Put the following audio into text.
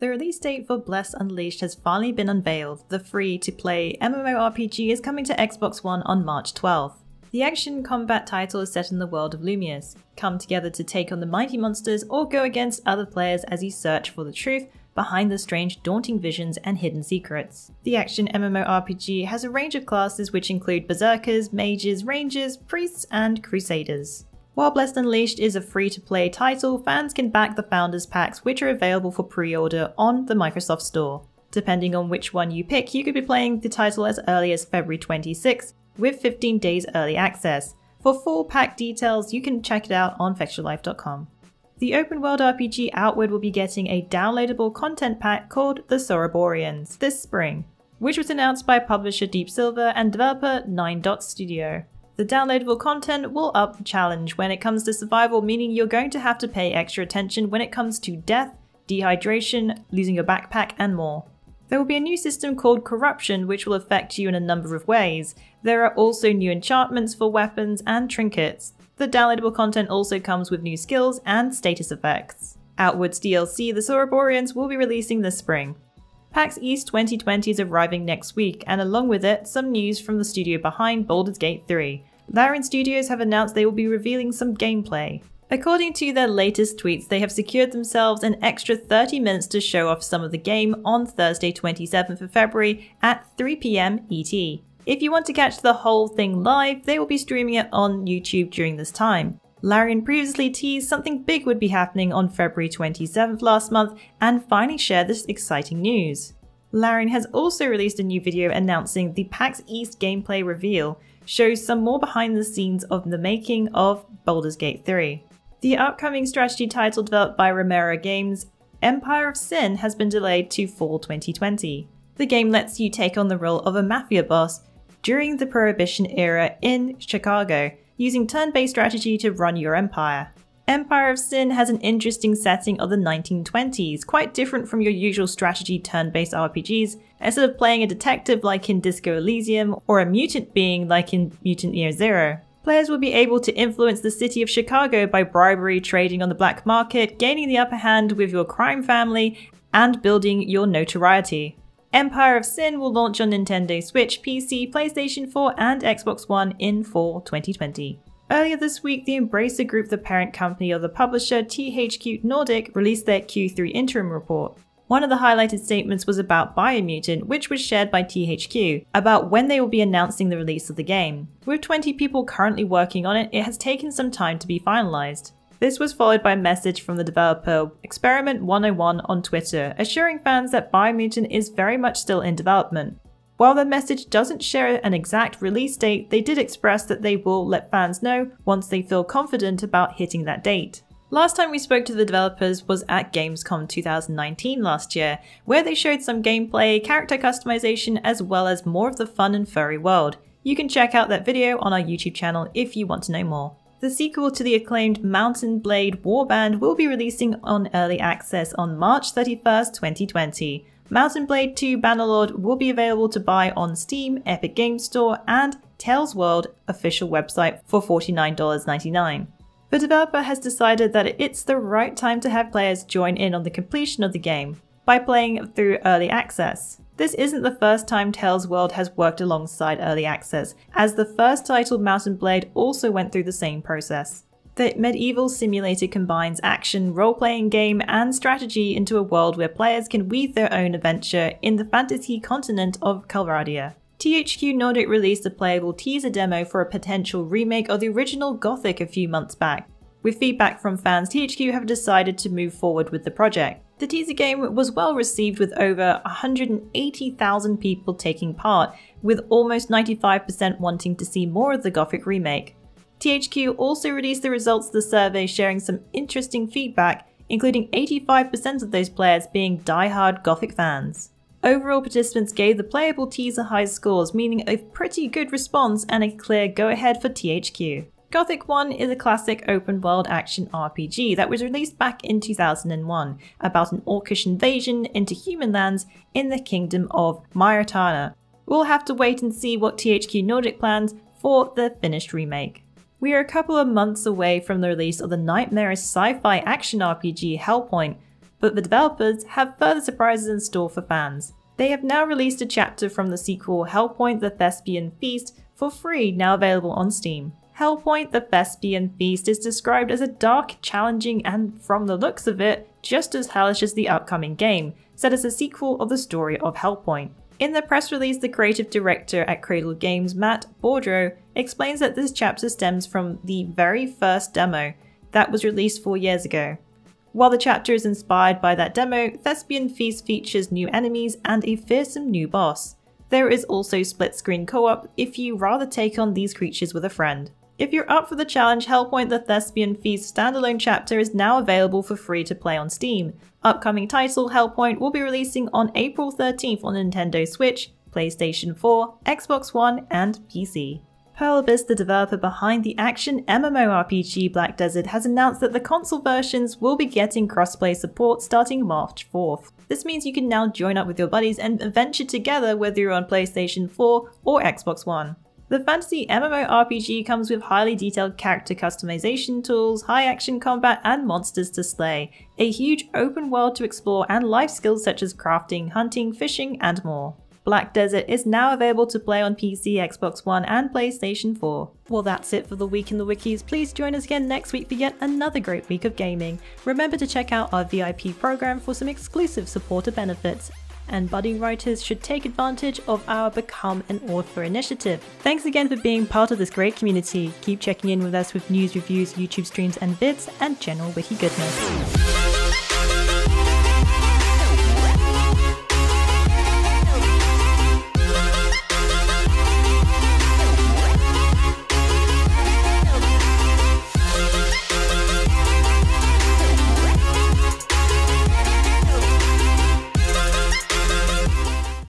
The release date for Bless Unleashed has finally been unveiled. The free-to-play MMORPG is coming to Xbox One on March 12th. The action combat title is set in the world of Lumius. Come together to take on the mighty monsters or go against other players as you search for the truth behind the strange, daunting visions and hidden secrets. The action MMORPG has a range of classes which include Berserkers, Mages, Rangers, Priests, and Crusaders. While Blessed Unleashed is a free-to-play title, fans can back the Founders Packs, which are available for pre-order on the Microsoft Store. Depending on which one you pick, you could be playing the title as early as February 26, with 15 days early access. For full pack details, you can check it out on Fextralife.com. The open-world RPG Outward will be getting a downloadable content pack called The Soroboreans this spring, which was announced by publisher Deep Silver and developer 9 Dot Studio. The downloadable content will up the challenge when it comes to survival, meaning you're going to have to pay extra attention when it comes to death, dehydration, losing your backpack, and more. There will be a new system called Corruption, which will affect you in a number of ways. There are also new enchantments for weapons and trinkets. The downloadable content also comes with new skills and status effects. Outward's DLC, The Soroboreans, will be releasing this spring. PAX East 2020 is arriving next week, and along with it, some news from the studio behind Baldur's Gate 3. Larian Studios have announced they will be revealing some gameplay. According to their latest tweets, they have secured themselves an extra 30 minutes to show off some of the game on Thursday 27th of February at 3 PM ET. If you want to catch the whole thing live, they will be streaming it on YouTube during this time. Larian previously teased something big would be happening on February 27th last month and finally shared this exciting news. Larian has also released a new video announcing the PAX East gameplay reveal, shows some more behind the scenes of the making of Baldur's Gate 3. The upcoming strategy title developed by Romero Games, Empire of Sin, has been delayed to fall 2020. The game lets you take on the role of a mafia boss during the Prohibition era in Chicago, using turn-based strategy to run your empire. Empire of Sin has an interesting setting of the 1920s, quite different from your usual strategy turn-based RPGs. Instead of playing a detective like in Disco Elysium or a mutant being like in Mutant Year Zero, players will be able to influence the city of Chicago by bribery, trading on the black market, gaining the upper hand with your crime family, and building your notoriety. Empire of Sin will launch on Nintendo Switch, PC, PlayStation 4, and Xbox One in fall 2020. Earlier this week, the Embracer Group, the parent company of the publisher THQ Nordic, released their Q3 interim report. One of the highlighted statements was about Biomutant, which was shared by THQ, about when they will be announcing the release of the game. With 20 people currently working on it, it has taken some time to be finalized. This was followed by a message from the developer Experiment 101 on Twitter, assuring fans that Biomutant is very much still in development. While the message doesn't share an exact release date, they did express that they will let fans know once they feel confident about hitting that date. Last time we spoke to the developers was at Gamescom 2019 last year, where they showed some gameplay, character customization, as well as more of the fun and furry world. You can check out that video on our YouTube channel if you want to know more. The sequel to the acclaimed Mountain Blade Warband will be releasing on Early Access on March 31st, 2020. Mountain Blade 2 Bannerlord will be available to buy on Steam, Epic Games Store, and TaleWorlds official website for $49.99. The developer has decided that it's the right time to have players join in on the completion of the game by playing through Early Access. This isn't the first time TaleWorlds has worked alongside Early Access, as the first title Mountain Blade also went through the same process. The medieval simulator combines action, role-playing game, and strategy into a world where players can weave their own adventure in the fantasy continent of Calradia. THQ Nordic released a playable teaser demo for a potential remake of the original Gothic a few months back. With feedback from fans, THQ have decided to move forward with the project. The teaser game was well received, with over 180,000 people taking part, with almost 95% wanting to see more of the Gothic remake. THQ also released the results of the survey, sharing some interesting feedback, including 85% of those players being die-hard Gothic fans. Overall, participants gave the playable teaser high scores, meaning a pretty good response and a clear go-ahead for THQ. Gothic 1 is a classic open-world action RPG that was released back in 2001, about an orcish invasion into human lands in the kingdom of Myritana. We'll have to wait and see what THQ Nordic plans for the finished remake. We are a couple of months away from the release of the nightmarish sci-fi action RPG Hellpoint, but the developers have further surprises in store for fans. They have now released a chapter from the sequel Hellpoint The Thespian Feast for free, now available on Steam. Hellpoint The Thespian Feast is described as a dark, challenging, and from the looks of it, just as hellish as the upcoming game, set as a sequel of the story of Hellpoint. In the press release, the creative director at Cradle Games, Matt Boudreau, explains that this chapter stems from the very first demo that was released 4 years ago. While the chapter is inspired by that demo, Thespian Feast features new enemies and a fearsome new boss. There is also split-screen co-op if you rather take on these creatures with a friend. If you're up for the challenge, Hellpoint The Thespian Feast standalone chapter is now available for free to play on Steam. Upcoming title Hellpoint will be releasing on April 13th on Nintendo Switch, PlayStation 4, Xbox One, and PC. Pearl Abyss, the developer behind the action MMORPG Black Desert, has announced that the console versions will be getting crossplay support starting March 4th. This means you can now join up with your buddies and adventure together whether you're on PlayStation 4 or Xbox One. The fantasy MMORPG comes with highly detailed character customization tools, high action combat, and monsters to slay, a huge open world to explore, and life skills such as crafting, hunting, fishing, and more. Black Desert is now available to play on PC, Xbox One, and PlayStation 4. Well, that's it for the week in the wikis. Please join us again next week for yet another great week of gaming. Remember to check out our VIP program for some exclusive supporter benefits. And budding writers should take advantage of our Become an Author initiative. Thanks again for being part of this great community. Keep checking in with us with news, reviews, YouTube streams and vids, and general wiki goodness.